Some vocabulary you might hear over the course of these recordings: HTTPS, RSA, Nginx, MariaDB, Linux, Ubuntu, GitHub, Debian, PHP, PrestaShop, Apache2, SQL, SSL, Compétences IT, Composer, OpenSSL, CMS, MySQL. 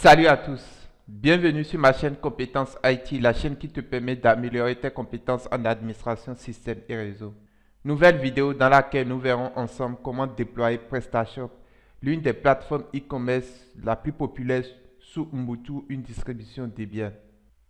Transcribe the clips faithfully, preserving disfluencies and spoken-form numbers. Salut à tous, bienvenue sur ma chaîne Compétences I T, la chaîne qui te permet d'améliorer tes compétences en administration, système et réseau. Nouvelle vidéo dans laquelle nous verrons ensemble comment déployer PrestaShop, l'une des plateformes e-commerce la plus populaire sous Ubuntu, une distribution Debian.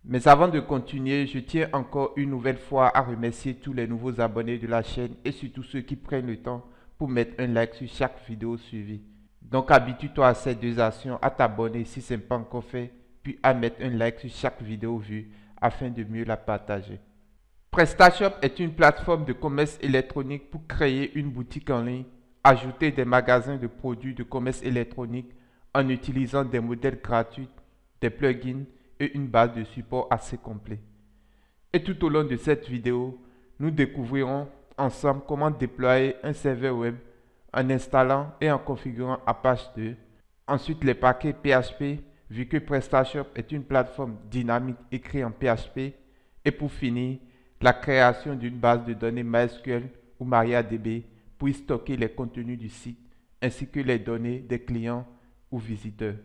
Mais avant de continuer, je tiens encore une nouvelle fois à remercier tous les nouveaux abonnés de la chaîne et surtout ceux qui prennent le temps pour mettre un like sur chaque vidéo suivie. Donc habitue-toi à ces deux actions, à t'abonner si ce n'est pas encore fait, puis à mettre un like sur chaque vidéo vue afin de mieux la partager. PrestaShop est une plateforme de commerce électronique pour créer une boutique en ligne, ajouter des magasins de produits de commerce électronique en utilisant des modèles gratuits, des plugins et une base de support assez complète. Et tout au long de cette vidéo, nous découvrirons ensemble comment déployer un serveur web en installant et en configurant Apache deux, ensuite les paquets P H P, vu que PrestaShop est une plateforme dynamique écrite en P H P, et pour finir, la création d'une base de données MySQL ou MariaDB pour y stocker les contenus du site, ainsi que les données des clients ou visiteurs.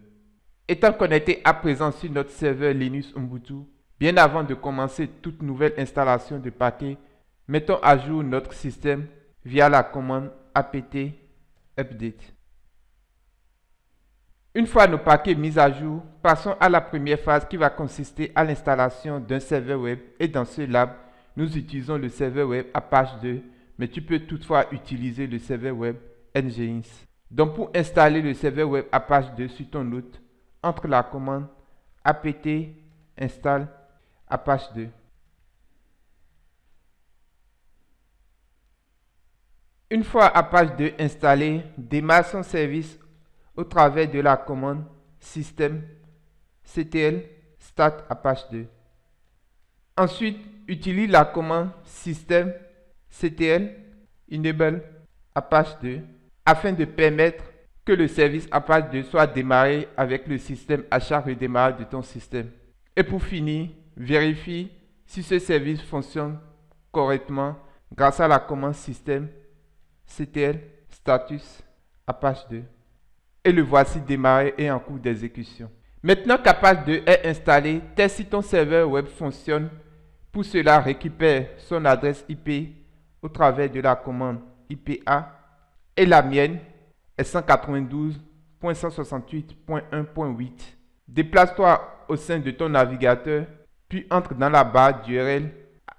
Étant connecté à présent sur notre serveur Linux Ubuntu, bien avant de commencer toute nouvelle installation de paquets, mettons à jour notre système via la commande apt update. Une fois nos paquets mis à jour, passons à la première phase qui va consister à l'installation d'un serveur web, et dans ce lab, nous utilisons le serveur web Apache deux, mais tu peux toutefois utiliser le serveur web Nginx. Donc pour installer le serveur web Apache deux sur ton hôte, entre la commande apt install Apache deux. Une fois Apache deux installé, démarre son service au travers de la commande system point c t l start apache deux. Ensuite, utilise la commande system point c t l enable apache deux afin de permettre que le service Apache deux soit démarré avec le système achat redémarrage de ton système. Et pour finir, vérifie si ce service fonctionne correctement grâce à la commande system C T L status Apache deux, et le voici démarré et en cours d'exécution. Maintenant qu'Apache deux est installé, teste si ton serveur web fonctionne. Pour cela, récupère son adresse I P au travers de la commande I P A, et la mienne est cent quatre-vingt-douze point cent soixante-huit point un point huit. Déplace-toi au sein de ton navigateur, puis entre dans la barre d'U R L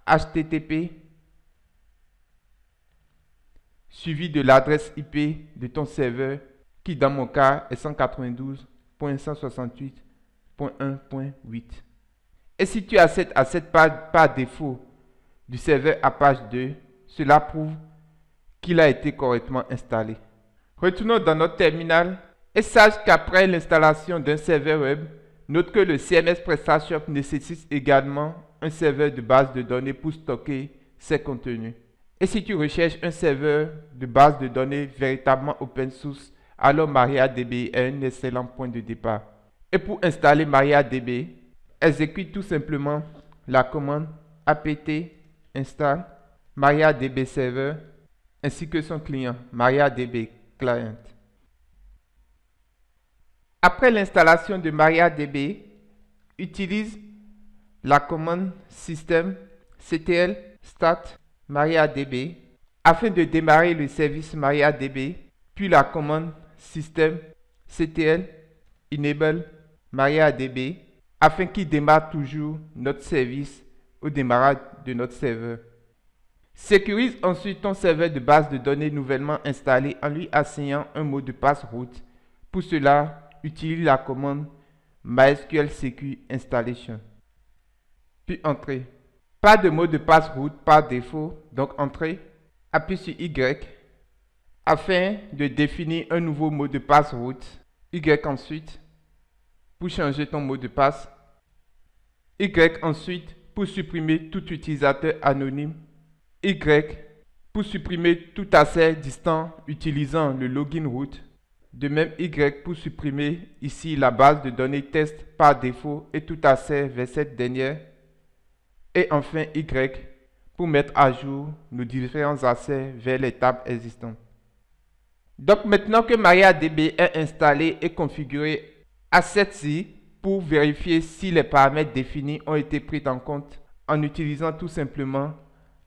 H T T P suivi de l'adresse I P de ton serveur, qui dans mon cas est cent quatre-vingt-douze point cent soixante-huit point un point huit. Et si tu accèdes à cette page par défaut du serveur Apache deux, cela prouve qu'il a été correctement installé. Retournons dans notre terminal et sache qu'après l'installation d'un serveur web, note que le C M S PrestaShop nécessite également un serveur de base de données pour stocker ses contenus. Et si tu recherches un serveur de base de données véritablement open source, alors MariaDB est un excellent point de départ. Et pour installer MariaDB, exécute tout simplement la commande apt install MariaDB server ainsi que son client MariaDB client. Après l'installation de MariaDB, utilise la commande system ctl start MariaDB afin de démarrer le service MariaDB, puis la commande system ctl enable MariaDB afin qu'il démarre toujours notre service au démarrage de notre serveur. Sécurise ensuite ton serveur de base de données nouvellement installé en lui assignant un mot de passe route. Pour cela, utilise la commande mysql secu installation, puis entrée. Pas de mot de passe route par défaut, donc entrée, appuie sur Y afin de définir un nouveau mot de passe route, Y ensuite pour changer ton mot de passe, Y ensuite pour supprimer tout utilisateur anonyme, Y pour supprimer tout accès distant utilisant le login route, de même Y pour supprimer ici la base de données test par défaut et tout accès vers cette dernière, et enfin Y pour mettre à jour nos différents accès vers les tables existantes. Donc maintenant que MariaDB est installé et configuré, à cette ci pour vérifier si les paramètres définis ont été pris en compte en utilisant tout simplement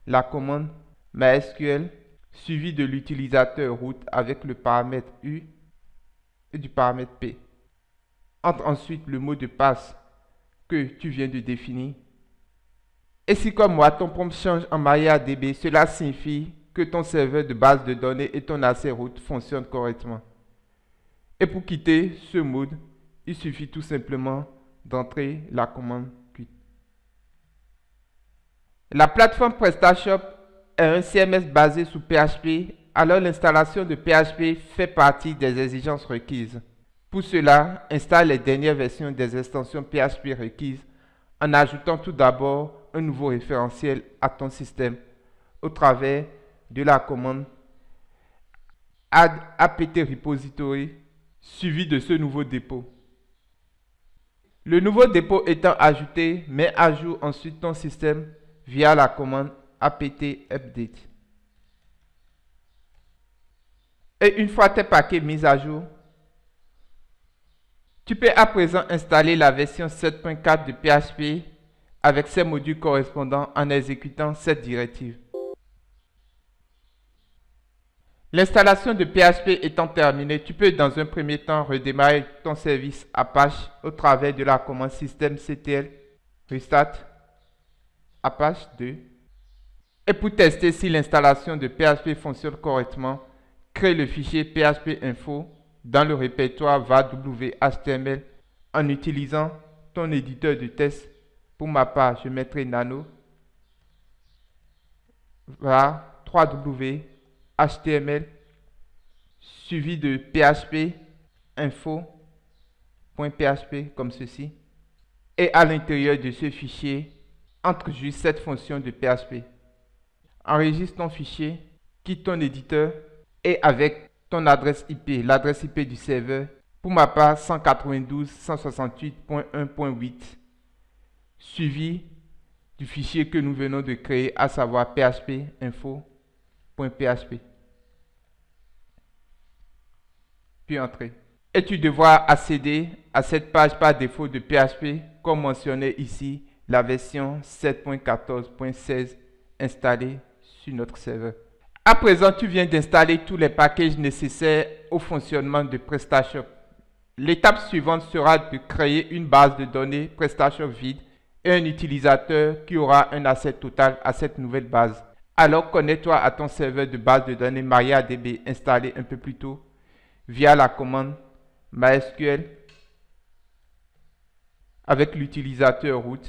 la commande MySQL suivie de l'utilisateur root avec le paramètre U et du paramètre P. Entre ensuite le mot de passe que tu viens de définir. Et si comme moi, ton prompt change en MariaDB, cela signifie que ton serveur de base de données et ton accès root fonctionnent correctement. Et pour quitter ce mode, il suffit tout simplement d'entrer la commande quit. La plateforme PrestaShop est un C M S basé sur P H P, alors l'installation de P H P fait partie des exigences requises. Pour cela, installe les dernières versions des extensions P H P requises en ajoutant tout d'abord un nouveau référentiel à ton système au travers de la commande add apt repository suivi de ce nouveau dépôt. Le nouveau dépôt étant ajouté, mets à jour ensuite ton système via la commande apt update. Et une fois tes paquets mis à jour, tu peux à présent installer la version sept point quatre de P H P avec ses modules correspondants en exécutant cette directive. L'installation de P H P étant terminée, tu peux dans un premier temps redémarrer ton service Apache au travers de la commande systemctl restart Apache deux. Et pour tester si l'installation de P H P fonctionne correctement, crée le fichier php-info dans le répertoire var/html en utilisant ton éditeur de test. Pour ma part, je mettrai nano var trois w html suivi de php info.php comme ceci. Et à l'intérieur de ce fichier, entre juste cette fonction de P H P. Enregistre ton fichier, quitte ton éditeur et avec ton adresse I P, l'adresse I P du serveur, pour ma part cent quatre-vingt-douze point cent soixante-huit point un point huit, suivi du fichier que nous venons de créer, à savoir php info.php. Puis entrer. Et tu devras accéder à cette page par défaut de P H P, comme mentionné ici, la version sept point quatorze point seize installée sur notre serveur. À présent, tu viens d'installer tous les packages nécessaires au fonctionnement de PrestaShop. L'étape suivante sera de créer une base de données PrestaShop vide et un utilisateur qui aura un accès total à cette nouvelle base. Alors connecte-toi à ton serveur de base de données MariaDB installé un peu plus tôt via la commande MySQL avec l'utilisateur root,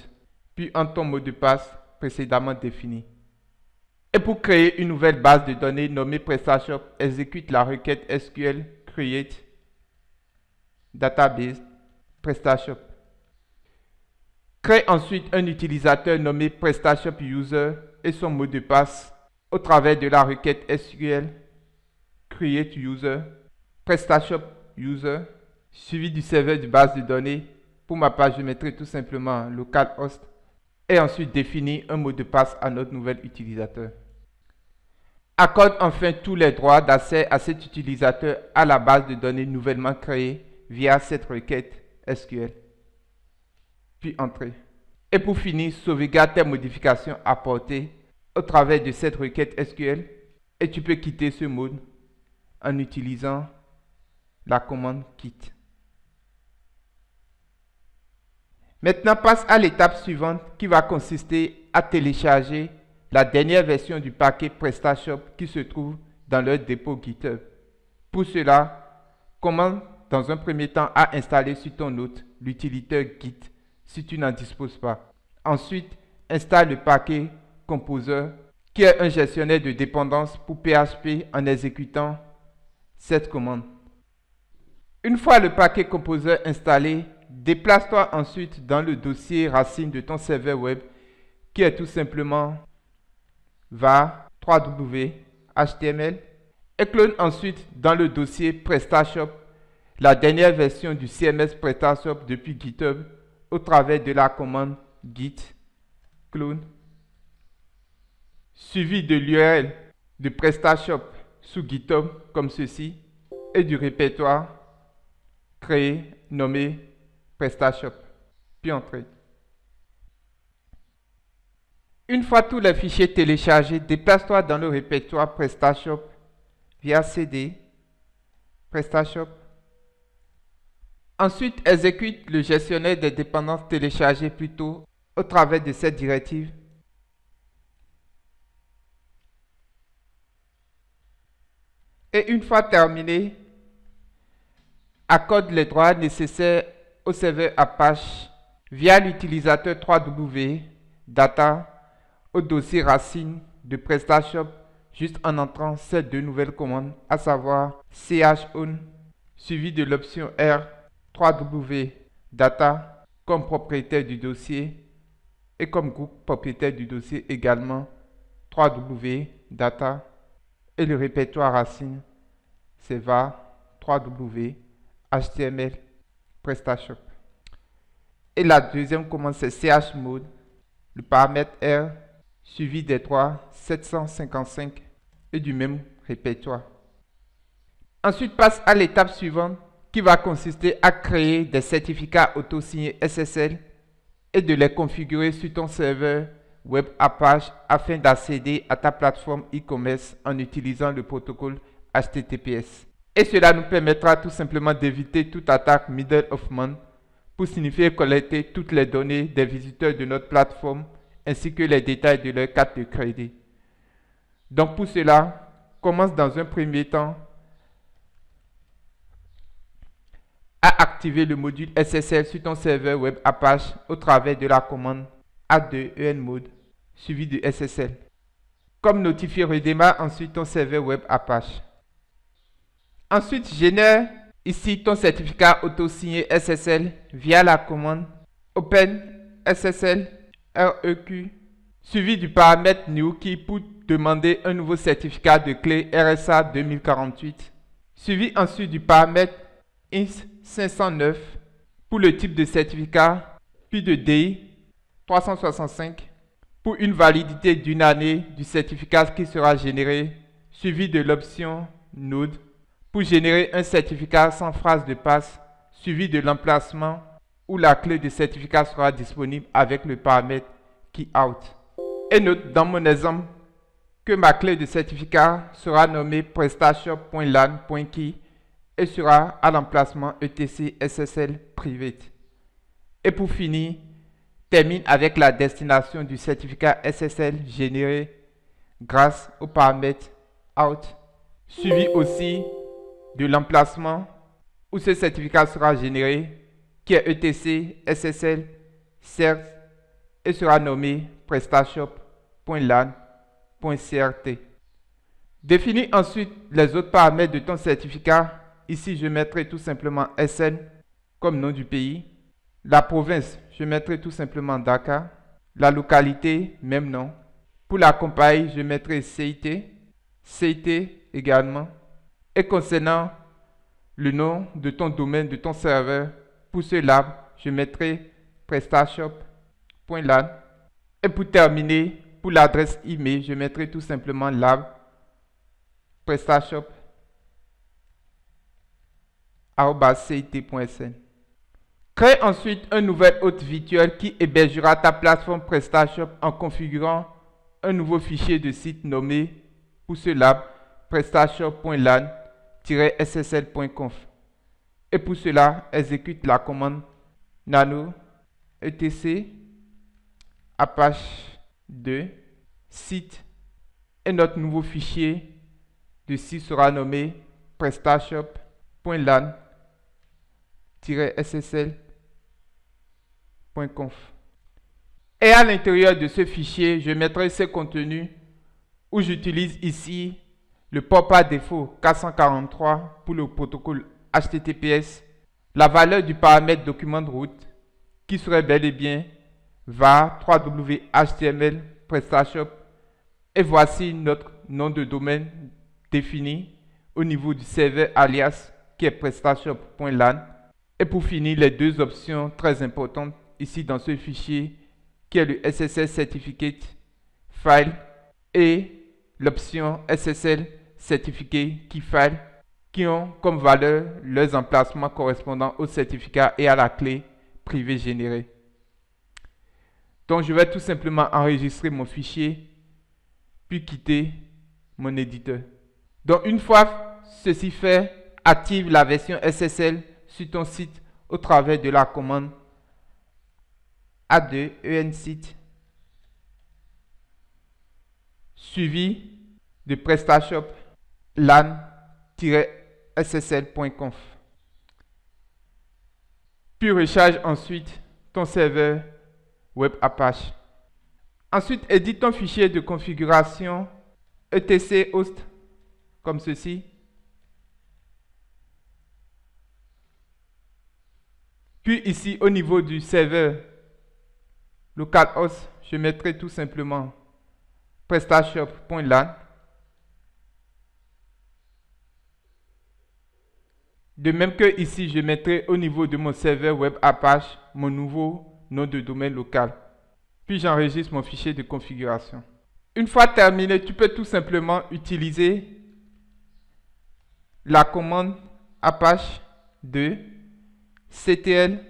puis entre ton mot de passe précédemment défini. Et pour créer une nouvelle base de données nommée PrestaShop, exécute la requête S Q L create database PrestaShop. Crée ensuite un utilisateur nommé PrestaShop user et son mot de passe au travers de la requête S Q L create user PrestaShop user suivi du serveur de base de données. Pour ma part, je mettrai tout simplement localhost. Et ensuite définir un mot de passe à notre nouvel utilisateur. Accorde enfin tous les droits d'accès à cet utilisateur à la base de données nouvellement créée via cette requête S Q L. Puis entrer. Et pour finir, sauvegarde tes modifications apportées au travers de cette requête S Q L et tu peux quitter ce mode en utilisant la commande quitte. Maintenant, passe à l'étape suivante qui va consister à télécharger la dernière version du paquet PrestaShop qui se trouve dans leur dépôt GitHub. Pour cela, commence dans un premier temps à installer sur ton hôte l'utiliteur Git si tu n'en disposes pas. Ensuite, installe le paquet Composer qui est un gestionnaire de dépendance pour P H P en exécutant cette commande. Une fois le paquet Composer installé, déplace-toi ensuite dans le dossier racine de ton serveur web qui est tout simplement var trois w html et clone ensuite dans le dossier PrestaShop la dernière version du C M S PrestaShop depuis GitHub au travers de la commande git clone suivi de l'U R L de PrestaShop sous GitHub comme ceci et du répertoire créé nommé PrestaShop, puis Entrée. Une fois tous les fichiers téléchargés, déplace-toi dans le répertoire PrestaShop via C D, PrestaShop. Ensuite, exécute le gestionnaire des dépendances téléchargées plus tôt au travers de cette directive. Et une fois terminé, accorde les droits nécessaires au serveur Apache via l'utilisateur www data au dossier racine de PrestaShop juste en entrant ces deux nouvelles commandes, à savoir chown suivi de l'option R www data comme propriétaire du dossier et comme groupe propriétaire du dossier également www data et le répertoire racine c'est var www html PrestaShop. Et la deuxième commande c'est chmod le paramètre R suivi des trois sept cent cinquante-cinq et du même répertoire. Ensuite passe à l'étape suivante qui va consister à créer des certificats auto-signés S S L et de les configurer sur ton serveur web Apache afin d'accéder à ta plateforme e-commerce en utilisant le protocole H T T P S. Et cela nous permettra tout simplement d'éviter toute attaque middle of man pour signifier collecter toutes les données des visiteurs de notre plateforme ainsi que les détails de leur carte de crédit. Donc pour cela, commence dans un premier temps à activer le module S S L sur ton serveur web Apache au travers de la commande A deux E N mode suivi de S S L. Comme notifié, redémarre ensuite ton serveur web Apache. Ensuite, génère ici ton certificat auto-signé S S L via la commande OpenSSL R E Q suivi du paramètre new key pour demander un nouveau certificat de clé R S A deux mille quarante-huit suivi ensuite du paramètre I N S cinq cent neuf pour le type de certificat puis de D I trois cent soixante-cinq pour une validité d'une année du certificat qui sera généré suivi de l'option node pour générer un certificat sans phrase de passe suivi de l'emplacement où la clé de certificat sera disponible avec le paramètre keyout. Et note dans mon exemple que ma clé de certificat sera nommée prestashop point lan point key et sera à l'emplacement E T C S S L private. Et pour finir, termine avec la destination du certificat S S L généré grâce au paramètre out suivi aussi de l'emplacement où ce certificat sera généré qui est E T C S S L cert et sera nommé prestashop point lan point cert. Définis ensuite les autres paramètres de ton certificat. Ici, je mettrai tout simplement S N comme nom du pays. La province, je mettrai tout simplement Dakar. La localité, même nom. Pour la compagnie, je mettrai C I T. C I T également. Et concernant le nom de ton domaine, de ton serveur, pour cela, je mettrai prestashop point lan. Et pour terminer, pour l'adresse email, je mettrai tout simplement lab prestashop point cit point S N. Crée ensuite un nouvel hôte virtuel qui hébergera ta plateforme PrestaShop en configurant un nouveau fichier de site nommé pour ce lab prestashop point lan tiret S S L point conf. Et pour cela, exécute la commande nano etc apache deux site et notre nouveau fichier de site sera nommé prestashop point lan tiret S S L point conf. Et à l'intérieur de ce fichier, je mettrai ce contenu où j'utilise ici le port par défaut quatre cent quarante-trois pour le protocole H T T P S, la valeur du paramètre document de route qui serait bel et bien var www H T M L PrestaShop et voici notre nom de domaine défini au niveau du serveur alias qui est prestashop point lan et pour finir les deux options très importantes ici dans ce fichier qui est le S S L certificate file et l'option S S L certificate key file qui ont comme valeur leurs emplacements correspondant au certificat et à la clé privé généré. Donc je vais tout simplement enregistrer mon fichier, puis quitter mon éditeur. Donc une fois ceci fait, active la version S S L sur ton site au travers de la commande A deux E N site suivi de PrestaShop lan tiret S S L point conf. Puis recharge ensuite ton serveur web Apache. Ensuite, édite ton fichier de configuration E T C host comme ceci. Puis ici, au niveau du serveur localhost, je mettrai tout simplement PrestaShop.lan. De même que ici, je mettrai au niveau de mon serveur web Apache mon nouveau nom de domaine local. Puis j'enregistre mon fichier de configuration. Une fois terminé, tu peux tout simplement utiliser la commande Apache deux C T L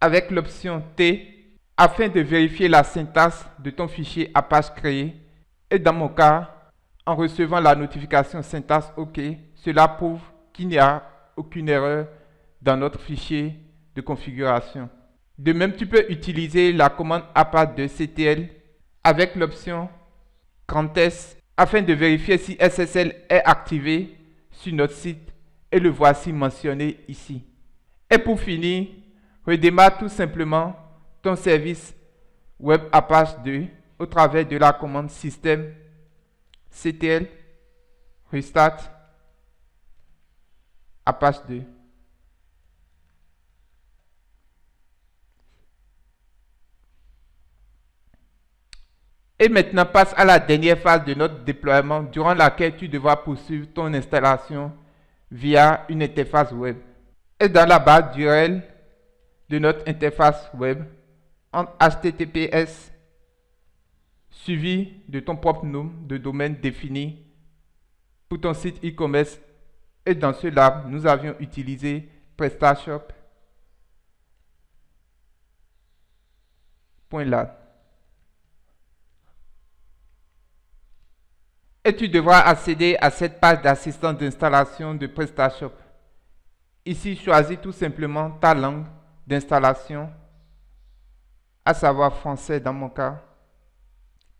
avec l'option T afin de vérifier la syntaxe de ton fichier Apache créé, et dans mon cas, en recevant la notification syntaxe OK, cela prouve qu'il n'y a aucune erreur dans notre fichier de configuration. De même, tu peux utiliser la commande apache deux C T L avec l'option grand S afin de vérifier si S S L est activé sur notre site, et le voici mentionné ici. Et pour finir, redémarre tout simplement ton service web Apache deux au travers de la commande système C T L restart Apache deux. Et maintenant passe à la dernière phase de notre déploiement, durant laquelle tu devras poursuivre ton installation via une interface web. Et dans la barre d'U R L de notre interface web, entre H T T P S suivi de ton propre nom de domaine défini pour ton site e-commerce, et dans ce lab, nous avions utilisé PrestaShop.lan. Et tu devras accéder à cette page d'assistance d'installation de PrestaShop. Ici, choisis tout simplement ta langue d'installation, à savoir français dans mon cas,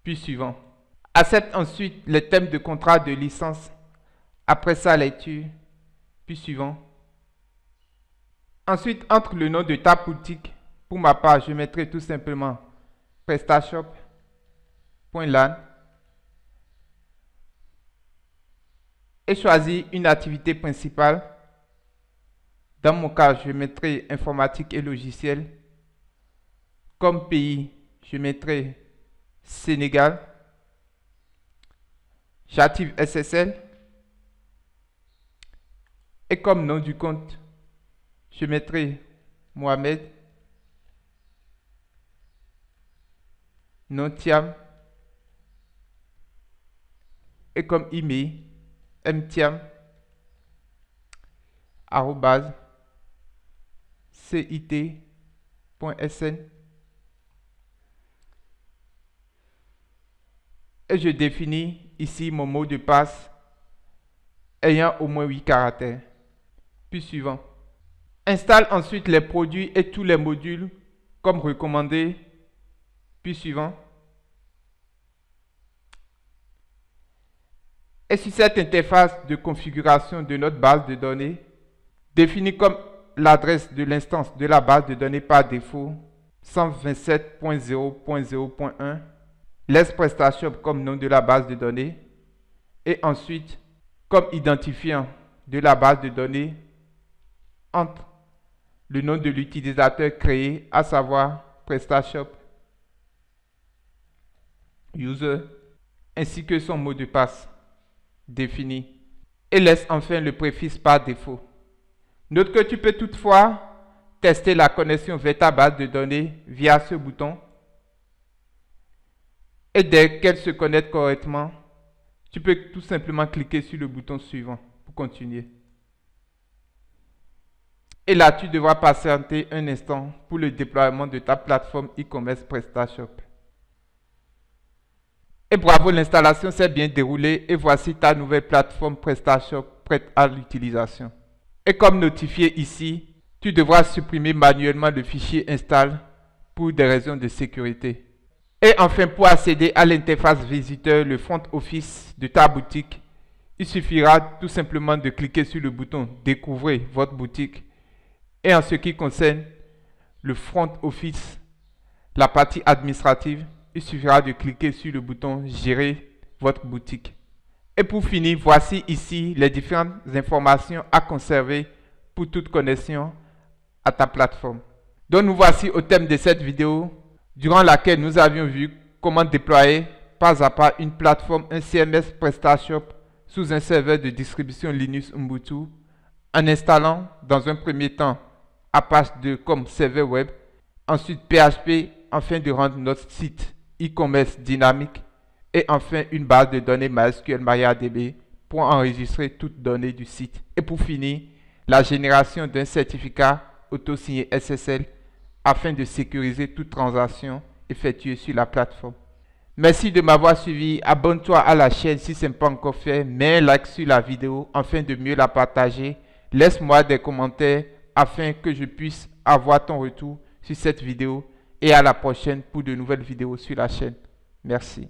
puis suivant. Accepte ensuite les thèmes de contrat de licence, après sa lecture, puis suivant. Ensuite, entre le nom de ta boutique. Pour ma part, je mettrai tout simplement PrestaShop.lan. Et choisis une activité principale. Dans mon cas, je mettrai informatique et logiciel. Comme pays, je mettrai Sénégal. J'active S S L. Et comme nom du compte, je mettrai Mohamed. Nom Tiam. Et comme email, mtiam arrobase cit.sn, et je définis ici mon mot de passe ayant au moins huit caractères, puis suivant. Installe ensuite les produits et tous les modules comme recommandé, puis suivant. Et sur cette interface de configuration de notre base de données, définie comme l'adresse de l'instance de la base de données par défaut, cent vingt-sept point zéro point zéro point un, laisse PrestaShop comme nom de la base de données, et ensuite, comme identifiant de la base de données, entre le nom de l'utilisateur créé, à savoir PrestaShop User, ainsi que son mot de passe défini, et laisse enfin le préfixe par défaut. Note que tu peux toutefois tester la connexion vers ta base de données via ce bouton, et dès qu'elle se connecte correctement, tu peux tout simplement cliquer sur le bouton suivant pour continuer. Et là, tu devras patienter un instant pour le déploiement de ta plateforme e-commerce PrestaShop. Et bravo, l'installation s'est bien déroulée et voici ta nouvelle plateforme PrestaShop prête à l'utilisation. Et comme notifié ici, tu devras supprimer manuellement le fichier install pour des raisons de sécurité. Et enfin, pour accéder à l'interface visiteur, le front office de ta boutique, il suffira tout simplement de cliquer sur le bouton « Découvrez votre boutique ». Et en ce qui concerne le front office, la partie administrative, il suffira de cliquer sur le bouton « Gérer votre boutique ». Et pour finir, voici ici les différentes informations à conserver pour toute connexion à ta plateforme. Donc nous voici au thème de cette vidéo, durant laquelle nous avions vu comment déployer pas à pas une plateforme, un C M S PrestaShop sous un serveur de distribution Linux Ubuntu, en installant dans un premier temps Apache deux comme serveur web, ensuite P H P afin de rendre notre site e-commerce dynamique, et enfin une base de données MySQL MariaDB pour enregistrer toutes données du site. Et pour finir, la génération d'un certificat auto-signé S S L afin de sécuriser toute transaction effectuée sur la plateforme. Merci de m'avoir suivi, abonne-toi à la chaîne si ce n'est pas encore fait, mets un like sur la vidéo afin de mieux la partager, laisse-moi des commentaires afin que je puisse avoir ton retour sur cette vidéo et à la prochaine pour de nouvelles vidéos sur la chaîne. Merci.